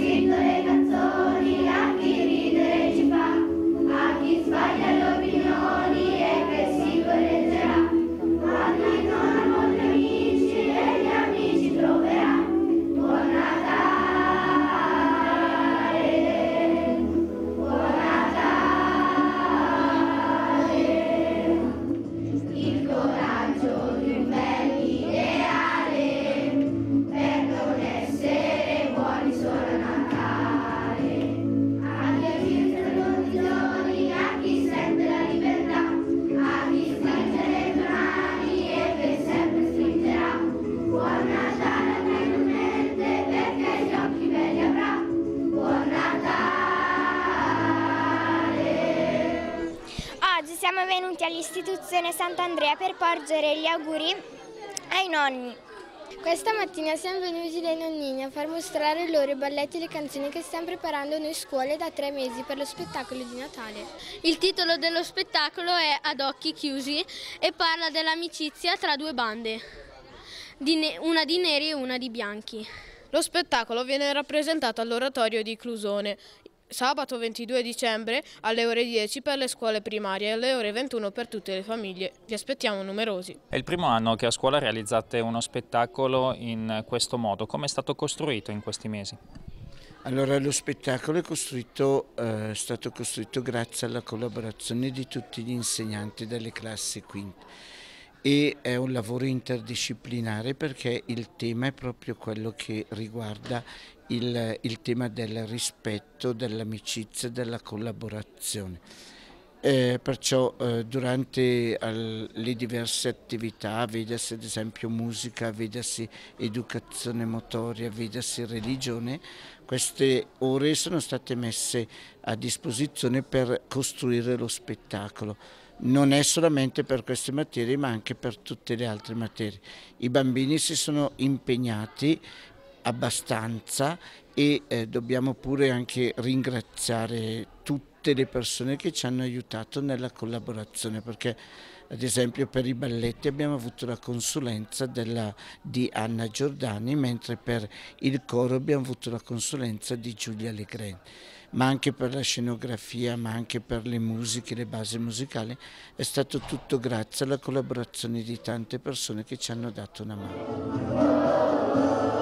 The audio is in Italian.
scritto le canzoni, a chi ridere ci fa, a chi sbaglia le opinioni e che si correggerà, a chi non ha molti amici e gli amici troverà. Buon Natale, buon Natale, il coraggio di un bel ideale, per non essere buoni solo a Natale. A chi ha visto le condizioni, a chi sente la libertà, a chi stringe le tue mani e per sempre stringerà. Buon Natale a te non mente, perché gli occhi belli avrà. Buon Natale. Oggi siamo venuti all'istituzione Sant'Andrea per porgere gli auguri ai nonni. Questa mattina siamo venuti dai nonnini a far mostrare loro i balletti e le canzoni che stiamo preparando noi scuole da 3 mesi per lo spettacolo di Natale. Il titolo dello spettacolo è Ad occhi chiusi e parla dell'amicizia tra due bande, una di neri e una di bianchi. Lo spettacolo viene rappresentato all'oratorio di Clusone sabato 22 dicembre alle ore 10 per le scuole primarie e alle ore 21 per tutte le famiglie. Vi aspettiamo numerosi. È il primo anno che a scuola realizzate uno spettacolo in questo modo. Come è stato costruito in questi mesi? Allora, lo spettacolo è stato costruito grazie alla collaborazione di tutti gli insegnanti delle classi quinte. E è un lavoro interdisciplinare perché il tema è proprio quello che riguarda il tema del rispetto, dell'amicizia e della collaborazione. Perciò durante le diverse attività, vedasi ad esempio musica, vedasi educazione motoria, vedasi religione, queste ore sono state messe a disposizione per costruire lo spettacolo. Non è solamente per queste materie ma anche per tutte le altre materie. I bambini si sono impegnati abbastanza e dobbiamo pure anche ringraziare tutte le persone che ci hanno aiutato nella collaborazione, perché ad esempio per i balletti abbiamo avuto la consulenza di Anna Giordani, mentre per il coro abbiamo avuto la consulenza di Giulia Legren, ma anche per la scenografia, ma anche per le musiche, le basi musicali. È stato tutto grazie alla collaborazione di tante persone che ci hanno dato una mano.